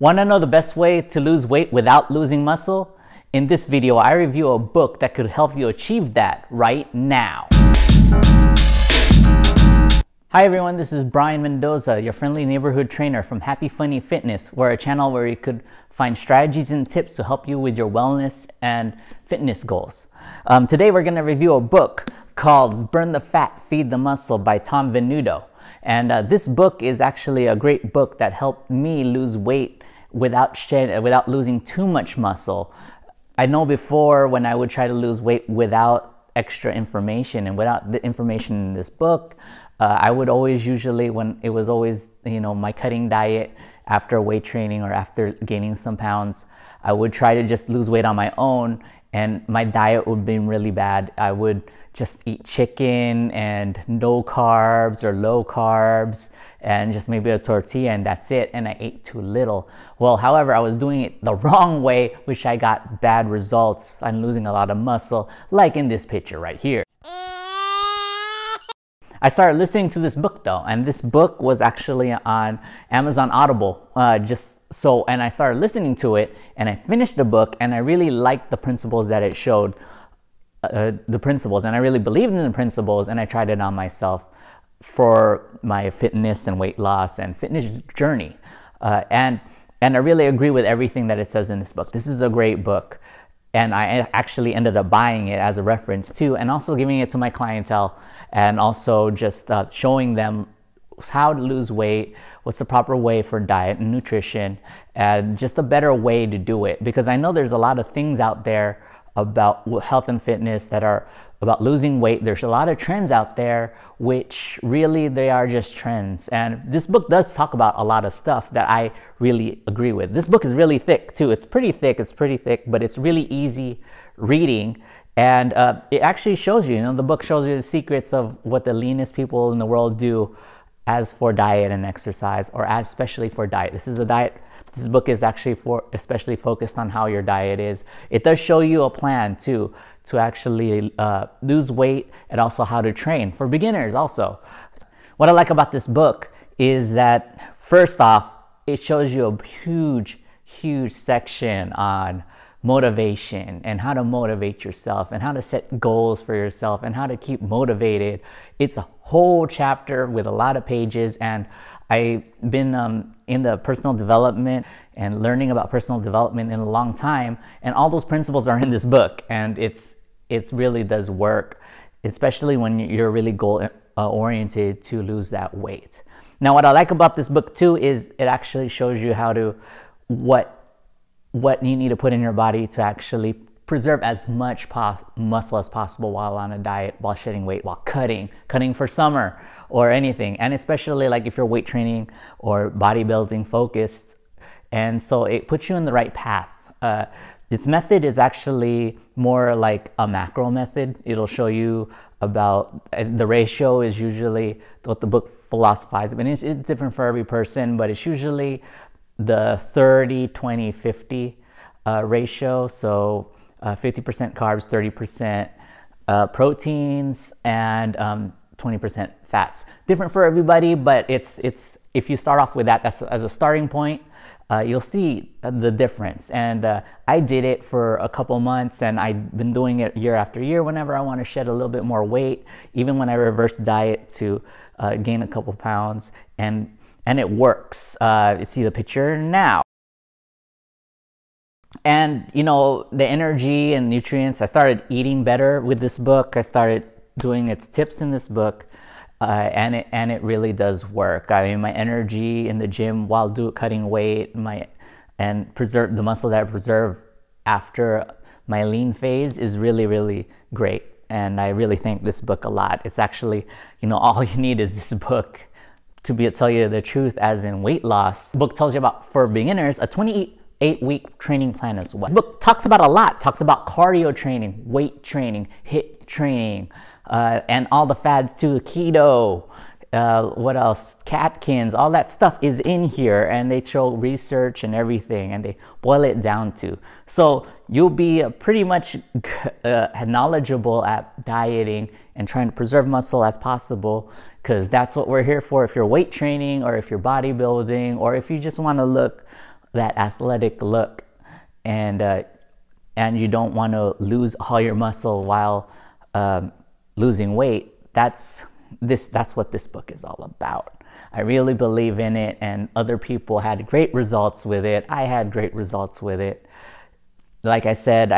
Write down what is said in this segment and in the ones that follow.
Want to know the best way to lose weight without losing muscle? In this video, I review a book that could help you achieve that right now. Hi everyone, this is Brian Mendoza, your friendly neighborhood trainer from Happy Funny Fitness. We're a channel where you could find strategies and tips to help you with your wellness and fitness goals. Today we're going to review a book called Burn the Fat, Feed the Muscle by Tom Venuto. And this book is actually a great book that helped me lose weight without losing too much muscle. I know before when I would try to lose weight without extra information and without the information in this book, I would always when it was my cutting diet after weight training or after gaining some pounds, I would try to just lose weight on my own and my diet would be really bad. I would just eat chicken and no carbs or low carbs and just maybe a tortilla and that's it, and I ate too little. Well, however, I was doing it the wrong way, which I got bad results. I'm losing a lot of muscle, like in this picture right here. I started listening to this book though, and this book was actually on Amazon Audible, and I started listening to it and I finished the book and I really liked the principles that it showed, and I really believed in the principles, and I tried it on myself for my fitness and weight loss and fitness journey. And I really agree with everything that it says in this book. This is a great book. And I actually ended up buying it as a reference too, and also giving it to my clientele, and also just showing them how to lose weight, what's the proper way for diet and nutrition, and just a better way to do it. Because I know there's a lot of things out there about health and fitness that are about losing weight. There's a lot of trends out there, which really they are just trends. And this book does talk about a lot of stuff that I really agree with. This book is really thick too. It's pretty thick, but it's really easy reading. And it actually shows you, the book shows you the secrets of what the leanest people in the world do as for diet and exercise, or as especially for diet. This book is actually especially focused on how your diet is. It does show you a plan too, to actually lose weight, and also how to train for beginners also. What I like about this book is that, first off, it shows you a huge section on motivation and how to motivate yourself and how to set goals for yourself and how to keep motivated. It's a whole chapter with a lot of pages, and I've been in the personal development and learning about personal development in a long time, and all those principles are in this book, and it really does work, especially when you're really goal oriented to lose that weight. Now, what I like about this book too is it actually shows you how to what you need to put in your body to actually preserve as much muscle as possible while on a diet, while shedding weight, while cutting for summer or anything. And especially like if you're weight training or bodybuilding focused. And so it puts you in the right path. Its method is actually more like a macro method. It'll show you about the ratio is usually what the book philosophizes. I mean, it's different for every person, but it's usually the 30-20-50 ratio. So 50% carbs, 30% proteins, and 20% fats. Different for everybody, but it's if you start off with that as a starting point, you'll see the difference. And I did it for a couple months, and I've been doing it year after year whenever I want to shed a little bit more weight, even when I reverse diet to gain a couple pounds, and it works. You see the picture now. And the energy and nutrients, I started eating better with this book. I started doing its tips in this book, and it really does work. I mean, my energy in the gym while cutting weight, and preserve the muscle that I preserve after my lean phase is really great. And I really thank this book a lot. It's actually, all you need is this book to tell you the truth as in weight loss. The book tells you about, for beginners, a 28-week training plan as well. This book talks about a lot, talks about cardio training, weight training, HIIT training, and all the fads too, keto, what else, Atkins, all that stuff is in here, and they show research and everything, and they boil it down to. So you'll be pretty much knowledgeable at dieting and trying to preserve muscle as possible, because that's what we're here for. If you're weight training, or if you're bodybuilding, or if you just want to look that athletic look, and you don't want to lose all your muscle while losing weight. That's what this book is all about. I really believe in it, and other people had great results with it. I had great results with it. Like I said,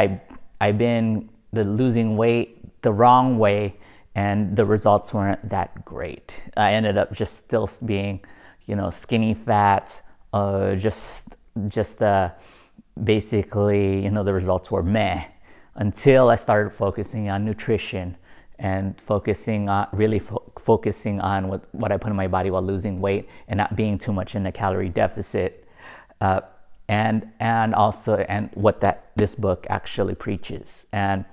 I've been losing weight the wrong way, and the results weren't that great. I ended up just still being, you know, skinny fat, basically, you know, the results were meh, until I started focusing on nutrition and focusing on really focusing on what I put in my body while losing weight and not being too much in a calorie deficit, and what this book actually preaches, and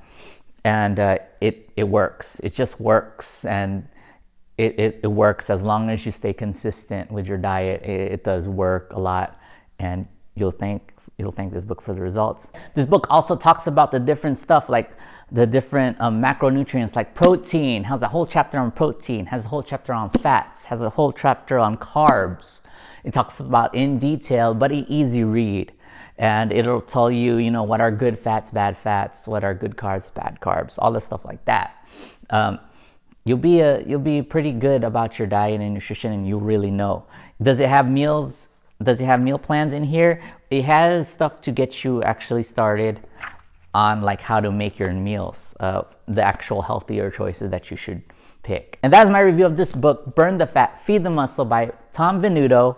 it works. It just works, and it works as long as you stay consistent with your diet. It does work a lot, and you'll thank this book for the results. This book also talks about the different stuff, like the different macronutrients, like protein. Has a whole chapter on protein, has a whole chapter on fats, has a whole chapter on carbs. It talks about in detail, but an easy read. And it'll tell you, you know, what are good fats, bad fats, what are good carbs, bad carbs, all the stuff like that. You'll be pretty good about your diet and nutrition, and you really know. Does it have meals? Does it have meal plans in here? It has stuff to get you actually started on, like, how to make your meals, the actual healthier choices that you should pick. And that's my review of this book, Burn the Fat, Feed the Muscle by Tom Venuto.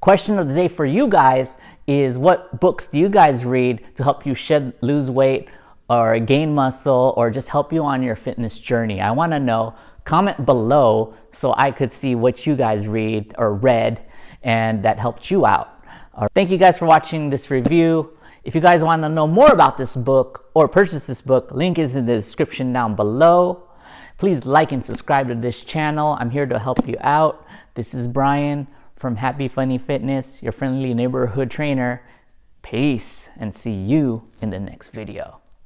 Question of the day for you guys is, what books do you guys read to help you lose weight or gain muscle, or just help you on your fitness journey? I wanna know. Comment below so I could see what you guys read or read and that helped you out. Right. Thank you guys for watching this review. If you guys want to know more about this book or purchase this book, link is in the description down below. Please like and subscribe to this channel. I'm here to help you out. This is Brian from Happy Funny Fitness, your friendly neighborhood trainer. Peace, and see you in the next video.